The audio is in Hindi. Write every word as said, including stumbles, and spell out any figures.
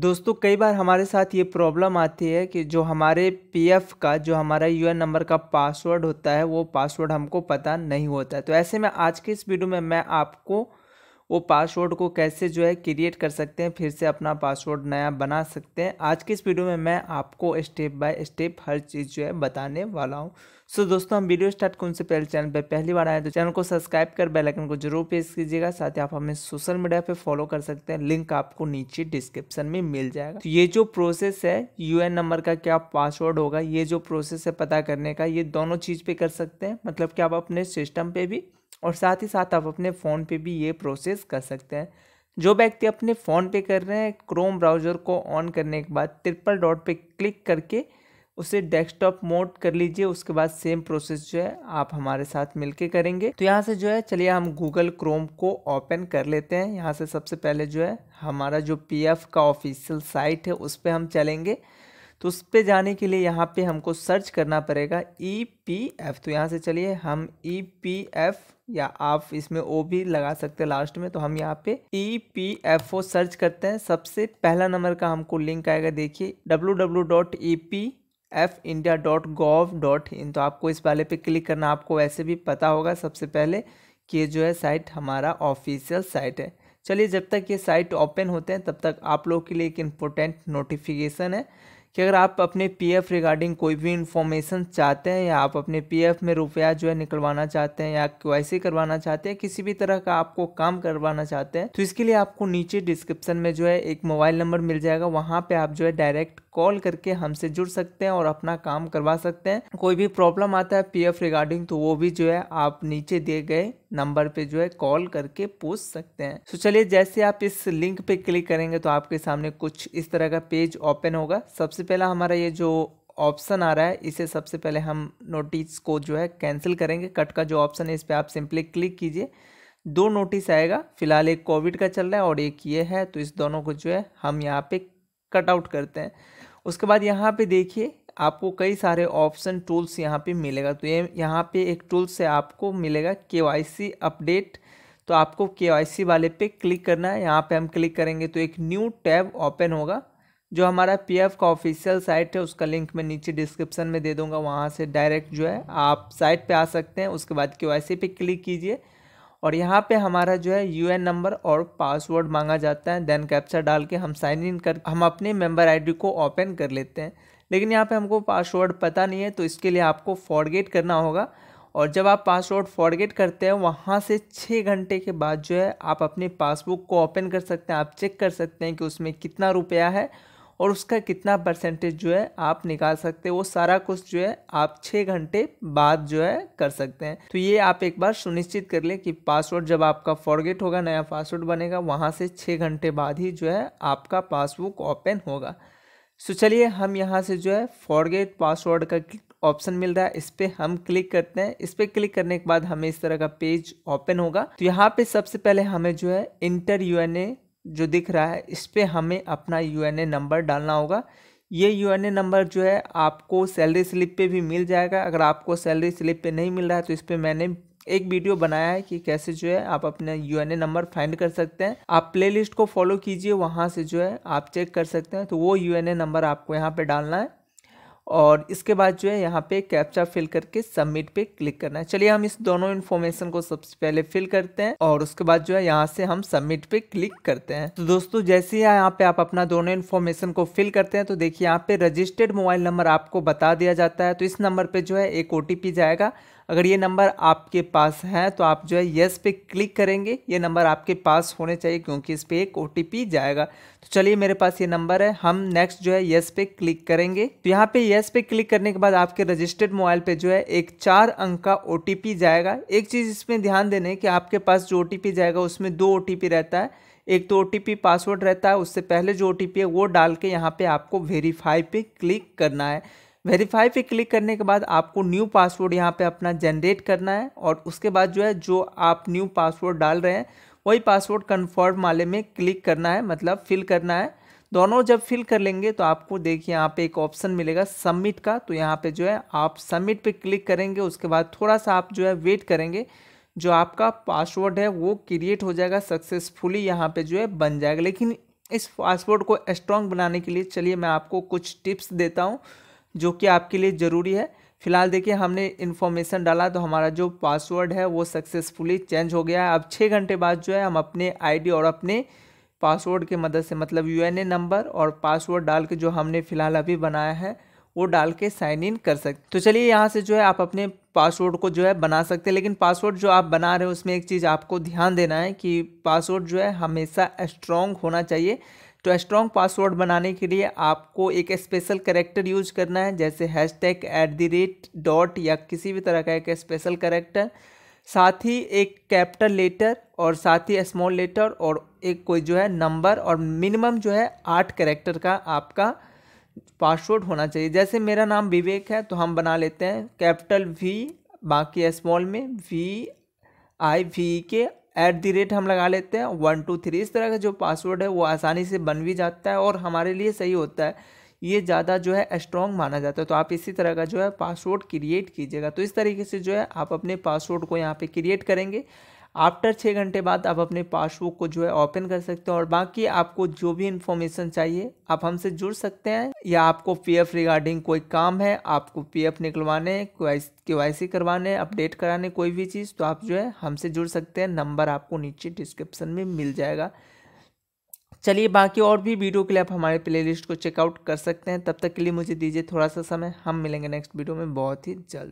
दोस्तों कई बार हमारे साथ ये प्रॉब्लम आती है कि जो हमारे पीएफ का जो हमारा यूएन नंबर का पासवर्ड होता है वो पासवर्ड हमको पता नहीं होता है। तो ऐसे में आज के इस वीडियो में मैं आपको वो पासवर्ड को कैसे जो है क्रिएट कर सकते हैं, फिर से अपना पासवर्ड नया बना सकते हैं। आज के इस वीडियो में मैं आपको स्टेप बाय स्टेप हर चीज़ जो है बताने वाला हूं। सो so, दोस्तों हम वीडियो स्टार्ट कौन से पहले चैनल पर पहली बार आए तो चैनल को सब्सक्राइब कर बेल आइकन को जरूर प्रेस कीजिएगा। साथ ही आप हमें सोशल मीडिया पे फॉलो कर सकते हैं, लिंक आपको नीचे डिस्क्रिप्शन में मिल जाएगा। तो ये जो प्रोसेस है यूएन नंबर का क्या पासवर्ड होगा, ये जो प्रोसेस है पता करने का, ये दोनों चीज़ पे कर सकते हैं, मतलब कि आप अपने सिस्टम पे भी और साथ ही साथ आप अपने फ़ोन पे भी ये प्रोसेस कर सकते हैं। जो व्यक्ति अपने फ़ोन पे कर रहे हैं, क्रोम ब्राउज़र को ऑन करने के बाद ट्रिपल डॉट पे क्लिक करके उसे डेस्कटॉप मोड कर लीजिए। उसके बाद सेम प्रोसेस जो है आप हमारे साथ मिलके करेंगे। तो यहाँ से जो है चलिए हम गूगल क्रोम को ओपन कर लेते हैं। यहाँ से सबसे पहले जो है हमारा जो पीएफ का ऑफिशियल साइट है उस पर हम चलेंगे। तो उस पर जाने के लिए यहाँ पे हमको सर्च करना पड़ेगा ई पी एफ। तो यहाँ से चलिए हम ई पी एफ या आप इसमें ओ भी लगा सकते हैं लास्ट में। तो हम यहाँ पे E P F O search करते हैं। सबसे पहला नंबर का हमको लिंक आएगा, देखिए W W W dot E P F India dot gov dot in. तो आपको इस वाले पे क्लिक करना, आपको वैसे भी पता होगा सबसे पहले कि ये जो है साइट हमारा ऑफिशियल साइट है। चलिए जब तक ये साइट ओपन होते हैं तब तक आप लोग के लिए एक इम्पोर्टेंट नोटिफिकेशन है कि अगर आप अपने पीएफ रिगार्डिंग कोई भी इन्फॉर्मेशन चाहते हैं या आप अपने पीएफ में रुपया जो है निकलवाना चाहते हैं या केवाईसी करवाना चाहते हैं, किसी भी तरह का आपको काम करवाना चाहते हैं, तो इसके लिए आपको नीचे डिस्क्रिप्शन में जो है एक मोबाइल नंबर मिल जाएगा। वहाँ पे आप जो है डायरेक्ट कॉल करके हमसे जुड़ सकते हैं और अपना काम करवा सकते हैं। कोई भी प्रॉब्लम आता है पीएफ रिगार्डिंग तो वो भी जो है आप नीचे दिए गए नंबर पे जो है कॉल करके पूछ सकते हैं। तो चलिए जैसे आप इस लिंक पे क्लिक करेंगे तो आपके सामने कुछ इस तरह का पेज ओपन होगा। सबसे पहला हमारा ये जो ऑप्शन आ रहा है इसे सबसे पहले हम नोटिस को जो है कैंसिल करेंगे। कट का जो ऑप्शन है इस पर आप सिंपली क्लिक कीजिए। दो नोटिस आएगा, फिलहाल एक कोविड का चल रहा है और एक ये है। तो इस दोनों को जो है हम यहाँ पे कट आउट करते हैं। उसके बाद यहाँ पे देखिए आपको कई सारे ऑप्शन टूल्स यहाँ पे मिलेगा। तो ये यहाँ पे एक टूल से आपको मिलेगा केवाईसी अपडेट। तो आपको केवाईसी वाले पे क्लिक करना है। यहाँ पे हम क्लिक करेंगे तो एक न्यू टैब ओपन होगा। जो हमारा पीएफ का ऑफिशियल साइट है उसका लिंक मैं नीचे डिस्क्रिप्शन में दे दूँगा। वहाँ से डायरेक्ट जो है आप साइट पर आ सकते हैं। उसके बाद केवाईसी पे क्लिक कीजिए और यहाँ पे हमारा जो है यूएन नंबर और पासवर्ड मांगा जाता है। देन कैप्चा डाल के हम साइन इन कर हम अपने मेंबर आईडी को ओपन कर लेते हैं। लेकिन यहाँ पे हमको पासवर्ड पता नहीं है तो इसके लिए आपको फॉरगेट करना होगा। और जब आप पासवर्ड फॉरगेट करते हैं वहाँ से छः घंटे के बाद जो है आप अपनी पासबुक को ओपन कर सकते हैं। आप चेक कर सकते हैं कि उसमें कितना रुपया है और उसका कितना परसेंटेज जो है आप निकाल सकते हैं। वो सारा कुछ जो है आप छः घंटे बाद जो है कर सकते हैं। तो ये आप एक बार सुनिश्चित कर लें कि पासवर्ड जब आपका फॉरगेट होगा, नया पासवर्ड बनेगा, वहाँ से छः घंटे बाद ही जो है आपका पासबुक ओपन होगा। सो चलिए हम यहाँ से जो है फॉरगेट पासवर्ड का ऑप्शन मिल रहा है, इस पर हम क्लिक करते हैं। इस पर क्लिक करने के बाद हमें इस तरह का पेज ओपन होगा। तो यहाँ पे सबसे पहले हमें जो है इंटर यूएनए जो दिख रहा है इस पर हमें अपना यूएनए नंबर डालना होगा। ये यूएनए नंबर जो है आपको सैलरी स्लिप पे भी मिल जाएगा। अगर आपको सैलरी स्लिप पे नहीं मिल रहा है तो इस पर मैंने एक वीडियो बनाया है कि कैसे जो है आप अपना यूएनए नंबर फाइंड कर सकते हैं। आप प्लेलिस्ट को फॉलो कीजिए, वहाँ से जो है आप चेक कर सकते हैं। तो वो यूएनए नंबर आपको यहाँ पे डालना है और इसके बाद जो है यहाँ पे कैप्चा फिल करके सबमिट पे क्लिक करना है। चलिए हम इस दोनों इन्फॉर्मेशन को सबसे पहले फिल करते हैं और उसके बाद जो है यहाँ से हम सबमिट पे क्लिक करते हैं। तो दोस्तों जैसे ही यहाँ पे आप अपना दोनों इन्फॉर्मेशन को फिल करते हैं तो देखिए यहाँ पे रजिस्टर्ड मोबाइल नंबर आपको बता दिया जाता है। तो इस नंबर पर जो है एक ओ टी पी जाएगा। अगर ये नंबर आपके पास है तो आप जो है येस पे क्लिक करेंगे। ये नंबर आपके पास होने चाहिए क्योंकि इस पर एक ओ टी पी जाएगा। तो चलिए मेरे पास ये नंबर है, हम नेक्स्ट जो है येस पे क्लिक करेंगे। तो यहाँ पे येस पे क्लिक करने के बाद आपके रजिस्टर्ड मोबाइल पे जो है एक चार अंक का ओ टी पी जाएगा। एक चीज़ इसमें ध्यान देने कि आपके पास जो ओ टी पी जाएगा उसमें दो ओ टी पी रहता है। एक तो ओ टी पी पासवर्ड रहता है, उससे पहले जो ओ टी पी है वो डाल के यहाँ पर आपको वेरीफाई पे क्लिक करना है। वेरीफाई पे क्लिक करने के बाद आपको न्यू पासवर्ड यहाँ पे अपना जनरेट करना है और उसके बाद जो है जो आप न्यू पासवर्ड डाल रहे हैं वही पासवर्ड कन्फर्म वाले में क्लिक करना है, मतलब फिल करना है। दोनों जब फिल कर लेंगे तो आपको देखिए यहाँ पे एक ऑप्शन मिलेगा सबमिट का। तो यहाँ पे जो है आप सबमिट पे क्लिक करेंगे। उसके बाद थोड़ा सा आप जो है वेट करेंगे, जो आपका पासवर्ड है वो क्रिएट हो जाएगा, सक्सेसफुली यहाँ पर जो है बन जाएगा। लेकिन इस पासवर्ड को स्ट्रॉन्ग बनाने के लिए चलिए मैं आपको कुछ टिप्स देता हूँ जो कि आपके लिए ज़रूरी है। फिलहाल देखिए हमने इन्फॉर्मेशन डाला तो हमारा जो पासवर्ड है वो सक्सेसफुली चेंज हो गया है। अब छः घंटे बाद जो है हम अपने आईडी और अपने पासवर्ड के मदद से मतलब यूएनए नंबर और पासवर्ड डाल के जो हमने फ़िलहाल अभी बनाया है वो डाल के साइन इन कर सकते। तो चलिए यहाँ से जो है आप अपने पासवर्ड को जो है बना सकते हैं, लेकिन पासवर्ड जो आप बना रहे हो उसमें एक चीज़ आपको ध्यान देना है कि पासवर्ड जो है हमेशा स्ट्रॉन्ग होना चाहिए। तो स्ट्रॉन्ग पासवर्ड बनाने के लिए आपको एक स्पेशल करेक्टर यूज करना है, जैसे hash tag, at the rate, dot या किसी भी तरह का एक स्पेशल करेक्टर, साथ ही एक कैपिटल लेटर और साथ ही स्मॉल लेटर और एक कोई जो है नंबर और मिनिमम जो है आठ करेक्टर का आपका पासवर्ड होना चाहिए। जैसे मेरा नाम विवेक है तो हम बना लेते हैं कैपिटल वी, बाकी स्मॉल में V I V K, at the rate हम लगा लेते हैं वन टू थ्री। इस तरह का जो पासवर्ड है वो आसानी से बन भी जाता है और हमारे लिए सही होता है, ये ज़्यादा जो है स्ट्रॉन्ग माना जाता है। तो आप इसी तरह का जो है पासवर्ड क्रिएट कीजिएगा। तो इस तरीके से जो है आप अपने पासवर्ड को यहाँ पे क्रिएट करेंगे। आफ्टर छः घंटे बाद आप अपने पासवर्ड को जो है ओपन कर सकते हैं। और बाकी आपको जो भी इन्फॉर्मेशन चाहिए आप हमसे जुड़ सकते हैं, या आपको पीएफ रिगार्डिंग कोई काम है, आपको पीएफ निकलवाने, केवाईसी करवाने, अपडेट कराने, कोई भी चीज़, तो आप जो है हमसे जुड़ सकते हैं। नंबर आपको नीचे डिस्क्रिप्शन में मिल जाएगा। चलिए बाकी और भी वीडियो के लिए आप हमारे प्लेलिस्ट को चेकआउट कर सकते हैं। तब तक के लिए मुझे दीजिए थोड़ा सा समय, हम मिलेंगे नेक्स्ट वीडियो में बहुत ही जल्द।